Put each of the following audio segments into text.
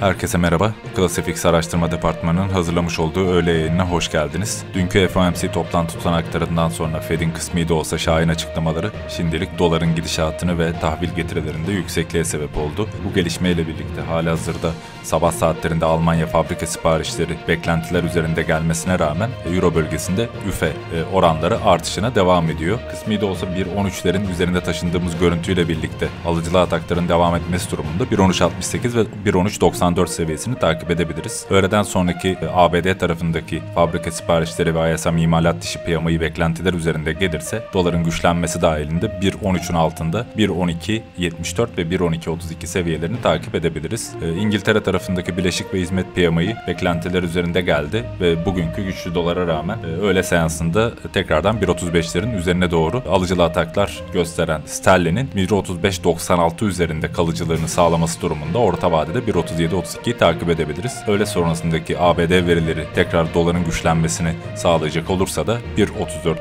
Herkese merhaba, KlasFX Araştırma Departmanı'nın hazırlamış olduğu öğle yayınına hoş geldiniz. Dünkü FOMC toplantı tutanaklarından sonra Fed'in kısmi de olsa Şahin açıklamaları şimdilik doların gidişatını ve tahvil getirilerinde yüksekliğe sebep oldu. Bu gelişmeyle birlikte halihazırda sabah saatlerinde Almanya fabrika siparişleri beklentiler üzerinde gelmesine rağmen Euro bölgesinde üfe oranları artışına devam ediyor. Kısmi de olsa 1.13'lerin üzerinde taşındığımız görüntüyle birlikte alıcılı atakların devam etmesi durumunda 1.13.68 ve 1.13.90 94 seviyesini takip edebiliriz. Öğleden sonraki ABD tarafındaki fabrika siparişleri ve ISM imalat dışı PMI beklentiler üzerinde gelirse doların güçlenmesi dahilinde 1.13'ün altında 1.12.74 ve 1.12.32 seviyelerini takip edebiliriz. İngiltere tarafındaki bileşik ve hizmet PMI beklentiler üzerinde geldi ve bugünkü güçlü dolara rağmen öğle seansında tekrardan 1.35'lerin üzerine doğru alıcılı ataklar gösteren sterlinin 1.35.96 üzerinde kalıcılığını sağlaması durumunda orta vadede 1.37.32'yi takip edebiliriz. Öğle sonrasındaki ABD verileri tekrar doların güçlenmesini sağlayacak olursa da 1.34.33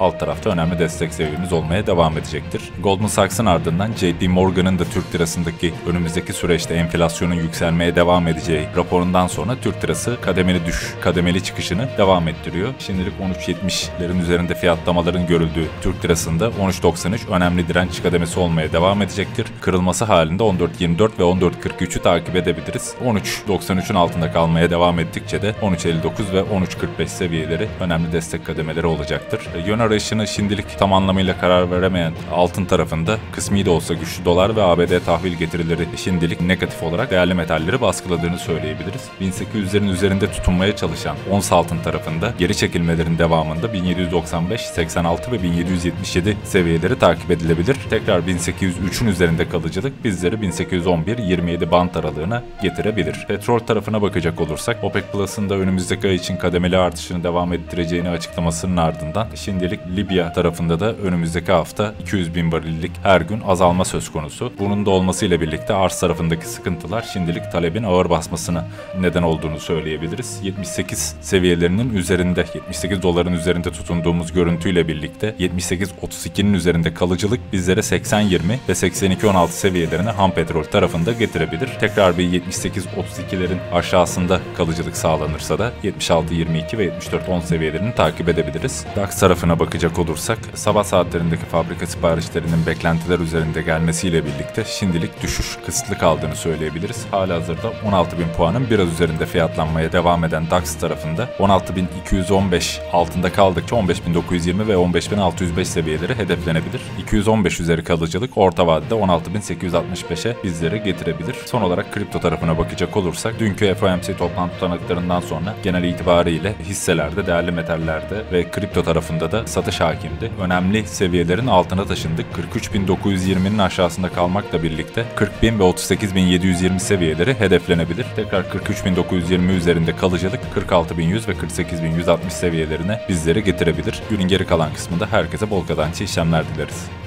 alt tarafta önemli destek seviyemiz olmaya devam edecektir. Goldman Sachs'ın ardından JP Morgan'ın da Türk lirasındaki önümüzdeki süreçte enflasyonun yükselmeye devam edeceği raporundan sonra Türk lirası kademeli çıkışını devam ettiriyor. Şimdilik 13.70'lerin üzerinde fiyatlamaların görüldüğü Türk lirasında 13.93 önemli direnç kademesi olmaya devam edecektir. Kırılması halinde 14.24 ve 14.43'ü takip edebiliriz. 13.93'ün altında kalmaya devam ettikçe de 13.59 ve 13.45 seviyeleri önemli destek kademeleri olacaktır. Yön arayışını şimdilik tam anlamıyla karar veremeyen altın tarafında kısmi de olsa güçlü dolar ve ABD tahvil getirileri şimdilik negatif olarak değerli metalleri baskıladığını söyleyebiliriz. 1800'lerin üzerinde tutunmaya çalışan ons altın tarafında geri çekilmelerin devamında 1795, 86 ve 1777 seviyeleri takip edilebilir. Tekrar 1803'ün üzerinde kalıcılık bizleri 1811-27 band aralığına getirebilir. Petrol tarafına bakacak olursak OPEC Plus'ın da önümüzdeki ay için kademeli artışını devam ettireceğini açıklamasının ardından şimdilik Libya tarafında da önümüzdeki hafta 200 bin barillik her gün azalma söz konusu. Bunun da olmasıyla birlikte arz tarafındaki sıkıntılar şimdilik talebin ağır basmasına neden olduğunu söyleyebiliriz. 78 seviyelerinin üzerinde 78 doların üzerinde tutunduğumuz görüntüyle birlikte 78.32'nin üzerinde kalıcılık bizlere 80.20 ve 82.16 seviyelerine ham petrol tarafında getirebilir. Tekrar bir 78-32'lerin aşağısında kalıcılık sağlanırsa da 76-22 ve 74-10 seviyelerini takip edebiliriz. DAX tarafına bakacak olursak sabah saatlerindeki fabrika siparişlerinin beklentiler üzerinde gelmesiyle birlikte şimdilik düşüş kısıtlı kaldığını söyleyebiliriz. Halihazırda 16.000 puanın biraz üzerinde fiyatlanmaya devam eden DAX tarafında 16.215 altında kaldıkça 15.920 ve 15.605 seviyeleri hedeflenebilir. 215 üzeri kalıcılık orta vadede 16.865'e bizlere getirebilir. Son olarak kripto tarafına bakacak olursak dünkü FOMC toplantı tutanaklarından sonra genel itibariyle hisselerde, değerli metallerde ve kripto tarafında da satış hakimdi. Önemli seviyelerin altına taşındık. 43.920'nin aşağısında kalmakla birlikte 40.000 ve 38.720 seviyeleri hedeflenebilir. Tekrar 43.920 üzerinde kalıcılık 46.100 ve 48.160 seviyelerine bizleri getirebilir. Günün geri kalan kısmında herkese bol kazançlı işlemler dileriz.